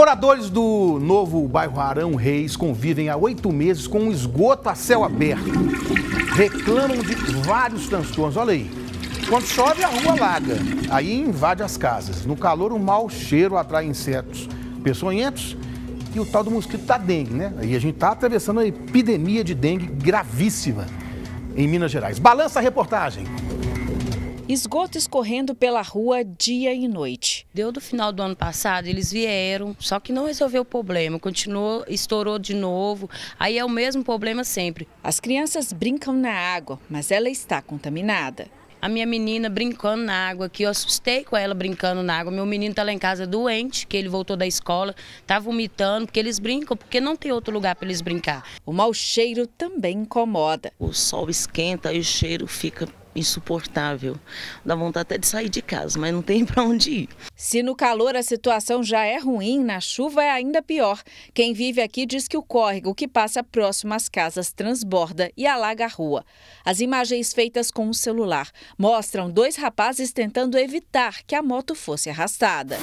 Moradores do novo bairro Aarão Reis convivem há 8 meses com um esgoto a céu aberto. Reclamam de vários transtornos, olha aí. Quando chove, a rua alaga, aí invade as casas. No calor, o mau cheiro atrai insetos peçonhentos e o tal do mosquito da dengue, né? Aí a gente está atravessando uma epidemia de dengue gravíssima em Minas Gerais. Balança a reportagem. Esgoto escorrendo pela rua dia e noite. Deu do final do ano passado, eles vieram, só que não resolveu o problema, continuou, estourou de novo, aí é o mesmo problema sempre. As crianças brincam na água, mas ela está contaminada. A minha menina brincando na água aqui, eu assustei com ela brincando na água. Meu menino está lá em casa doente, que ele voltou da escola, está vomitando, porque eles brincam, porque não tem outro lugar para eles brincar. O mau cheiro também incomoda. O sol esquenta e o cheiro fica insuportável. Dá vontade até de sair de casa, mas não tem para onde ir. Se no calor a situação já é ruim, na chuva é ainda pior. Quem vive aqui diz que o córrego que passa próximo às casas transborda e alaga a rua. As imagens feitas com o celular mostram 2 rapazes tentando evitar que a moto fosse arrastada.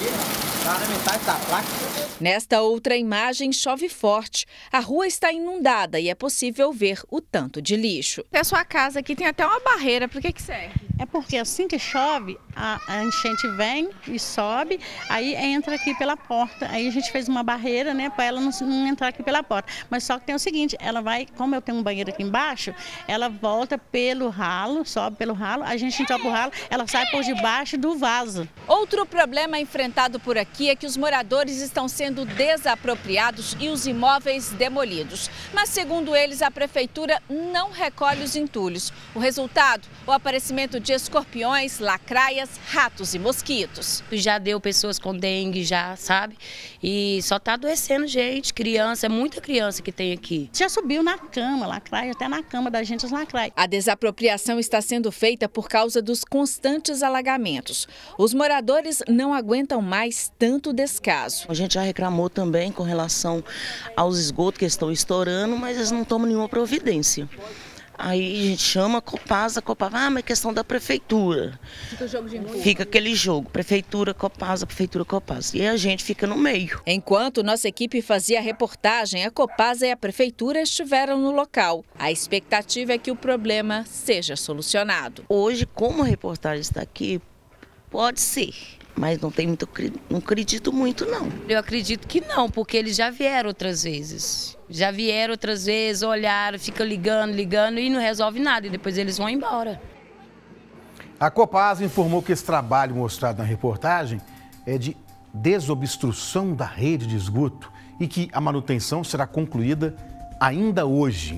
Nesta outra imagem, chove forte. A rua está inundada e é possível ver o tanto de lixo. A sua casa aqui tem até uma barreira, por que serve? É porque assim que chove, a enchente vem e sobe, aí entra aqui pela porta. Aí a gente fez uma barreira, né, para ela não entrar aqui pela porta. Mas só que tem o seguinte, ela vai, como eu tenho um banheiro aqui embaixo, ela volta pelo ralo, sobe pelo ralo, a gente entra pro ralo, ela sai por debaixo do vaso. Outro problema enfrentado por aqui é que os moradores estão sendo desapropriados e os imóveis demolidos. Mas, segundo eles, a prefeitura não recolhe os entulhos. O resultado? O aparecimento de escorpiões, lacraias, ratos e mosquitos. Já deu pessoas com dengue, já, sabe? E só tá adoecendo gente, criança, é muita criança que tem aqui. Já subiu na cama, lacraia, até na cama da gente os lacraias. A desapropriação está sendo feita por causa dos constantes alagamentos. Os moradores não aguentam mais tanto descaso. A gente já reclamou também com relação aos esgotos que estão estourando, mas eles não tomam nenhuma providência. Aí a gente chama a Copasa, mas é questão da prefeitura. Fica o jogo de empurra. Fica aquele jogo, prefeitura, Copasa. E a gente fica no meio. Enquanto nossa equipe fazia a reportagem, a Copasa e a prefeitura estiveram no local. A expectativa é que o problema seja solucionado. Hoje, como a reportagem está aqui, pode ser. Mas não tem muito, não acredito muito, não. Eu acredito que não, porque eles já vieram outras vezes. Olharam, ficam ligando e não resolve nada. E depois eles vão embora. A Copasa informou que esse trabalho mostrado na reportagem é de desobstrução da rede de esgoto e que a manutenção será concluída ainda hoje.